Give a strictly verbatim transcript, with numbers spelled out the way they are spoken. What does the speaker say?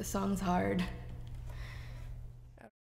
This song's hard.